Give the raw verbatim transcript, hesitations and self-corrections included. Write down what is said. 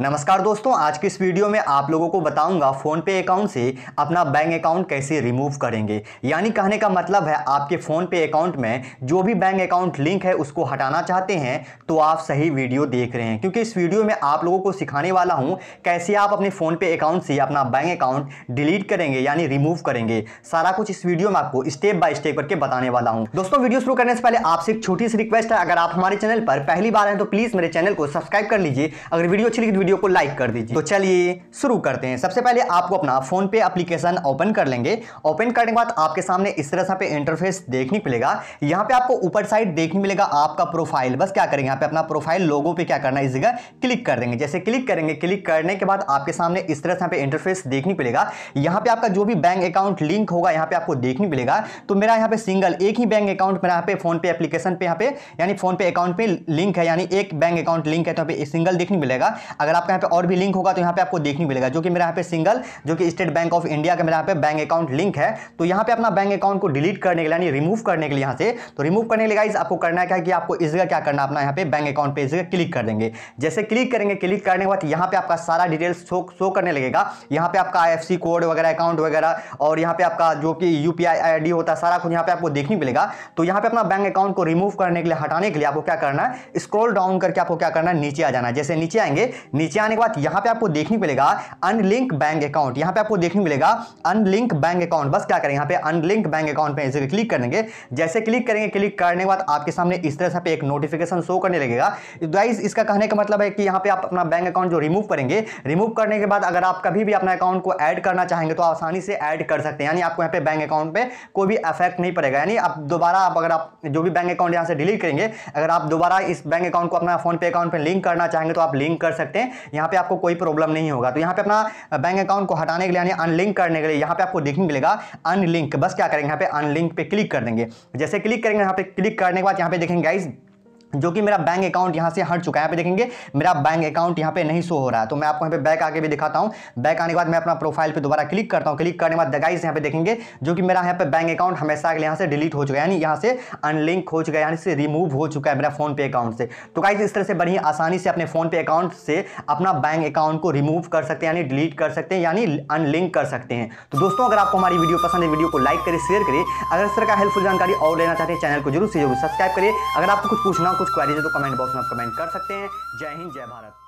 नमस्कार दोस्तों, आज की इस वीडियो में आप लोगों को बताऊंगा फ़ोनपे अकाउंट से अपना बैंक अकाउंट कैसे रिमूव करेंगे। यानी कहने का मतलब है आपके फ़ोनपे अकाउंट में जो भी बैंक अकाउंट लिंक है उसको हटाना चाहते हैं तो आप सही वीडियो देख रहे हैं, क्योंकि इस वीडियो में आप लोगों को सिखाने वाला हूँ कैसे आप अपने फ़ोनपे अकाउंट से अपना बैंक अकाउंट डिलीट करेंगे यानी रिमूव करेंगे। सारा कुछ इस वीडियो में आपको स्टेप बाय स्टेप करके बताने वाला हूँ। दोस्तों, वीडियो शुरू करने से पहले आपसे एक छोटी सी रिक्वेस्ट है, अगर आप हमारे चैनल पर पहली बार हैं तो प्लीज़ मेरे चैनल को सब्सक्राइब कर लीजिए, अगर वीडियो अच्छी लगी वीडियो को लाइक कर दीजिए। तो चलिए शुरू करते हैं। सबसे पहले आपको अपना फोन पे एप्लीकेशन ओपन कर लेंगे। ओपन करने के बाद आपके सामने इस तरह से इंटरफेस देखने मिलेगा। यहाँ पे आपको ऊपर साइड देखने मिलेगा आपका प्रोफाइल। बस क्या करेंगे, यहाँ पे अपना प्रोफाइल लोगो पे क्या करना है, इस जगह क्लिक कर देंगे। जैसे क्लिक करेंगे, क्लिक करने के बाद आपके सामने इस तरह से यहाँ पे इंटरफेस देखने मिलेगा। यहाँ पे आपका जो भी बैंक अकाउंट लिंक होगा यहाँ पे आपको देखने मिलेगा। तो मेरा यहाँ पे सिंगल एक ही बैंक अकाउंट मेरा यहाँ पे फोन पे एप्लीकेशन पे यहाँ पे यानी फोन पे अकाउंट पे लिंक है, यानी एक बैंक अकाउंट लिंक है तो यहाँ पे सिंगल देखने मिलेगा। अगर आपका यहाँ पे और भी लिंक होगा तो यहाँ पे आपको देखने मिलेगा, जो कि मेरा यहाँ पे सिंगल जो कि स्टेट बैंक ऑफ इंडिया का मेरा यहाँ पे बैंक अकाउंट लिंक है। तो यहाँ पे अपना बैंक अकाउंट को डिलीट करने के लिए यानी रिमूव करने के लिए यहाँ से तो रिमूव करने के लिए गाइस आपको करना क्या है कि आपको इस जगह क्या करना अपना यहाँ पे बैंक अकाउंट पे इस जगह क्लिक कर देंगे। जैसे क्लिक करेंगे, क्लिक करने के बाद यहाँ पे आपका सारा डिटेल्स शो शो करने लगेगा। यहाँ पे आपका आई एफ सी कोड वगैरह अकाउंट वगैरह और यहाँ पे आपका जो कि U P I I D होता है सारा कुछ यहाँ पे आपको देखने मिलेगा। तो यहाँ पे अपना बैंक अकाउंट को रिमूव करने के लिए हटाने के लिए आपको क्या करना है, स्क्रॉल डाउन करके आपको क्या करना है नीचे आ जाना। जैसे नीचे आएंगे, नीचे आने के बाद यहाँ पे आपको देखने मिलेगा अनलिंक बैंक अकाउंट। यहाँ पे आपको देखने मिलेगा अनलिंक बैंक अकाउंट। बस क्या करें, यहाँ पे अनलिंक बैंक अकाउंट पे ऐसे क्लिक करेंगे। जैसे क्लिक करेंगे, क्लिक करने के बाद आपके सामने इस तरह से एक नोटिफिकेशन शो करने लगेगा। गाइस, इसका कहने का मतलब है कि यहाँ पे आप अपना बैंक अकाउंट जो रिमूव करेंगे, रिमूव करने के बाद अगर आप कभी भी अपना अकाउंट को ऐड करना चाहेंगे तो आसानी से ऐड कर सकते हैं। यानी आपको यहाँ पे बैंक अकाउंट पे कोई भी अफेक्ट नहीं पड़ेगा। यानी आप दोबारा आप अगर आप जो भी बैंक अकाउंट यहाँ से डिलीट करेंगे, अगर आप दोबारा इस बैंक अकाउंट को अपना फोन पे अकाउंट पे लिंक करना चाहेंगे तो आप लिंक कर सकते हैं। यहाँ पे आपको कोई प्रॉब्लम नहीं होगा। तो यहाँ पे अपना बैंक अकाउंट को हटाने के लिए यानी अनलिंक करने के लिए यहाँ पे आपको देखने मिलेगा अनलिंक। बस क्या करेंगे, यहाँ पे अनलिंक पे क्लिक कर देंगे। जैसे क्लिक करेंगे, यहाँ पे क्लिक करने के बाद यहाँ पे देखेंगे गाइस जो कि मेरा बैंक अकाउंट यहाँ से हट चुका है। यहाँ पे देखेंगे मेरा बैंक अकाउंट यहाँ पे नहीं शो हो रहा है। तो मैं आपको यहाँ पे बैक आके भी दिखाता हूँ। बैक आने के बाद मैं अपना प्रोफाइल पे दोबारा क्लिक करता हूँ। क्लिक करने के बाद गाइस यहाँ पे देखेंगे जो कि मेरा यहाँ पे बैंक अकाउंट हमेशा के लिए यहाँ से डिलीट हो चुका है, यानी यहाँ से अनलिंक हो चुका है, यहाँ से रिमूव हो चुका है मेरा फोन पे अकाउंट से। तो गाइस, इस तरह से बड़ी आसानी से अपने फोन पे अकाउंट से अपना बैंक अकाउंट को रिमूव कर सकते हैं, यानी डिलीट कर सकते हैं, यानी अनलिंक कर सकते हैं। तो दोस्तों, अगर आपको हमारी वीडियो पसंद है, वीडियो को लाइक करें, शेयर करें। अगर इस तरह का हेल्पफुल जानकारी और लेना चाहते हैं चैनल को जरूर से जरूर सब्सक्राइब करें। अगर आपको कुछ पूछना कुछ क्वेरीज है तो कमेंट बॉक्स में आप कमेंट कर सकते हैं। जय हिंद, जय भारत।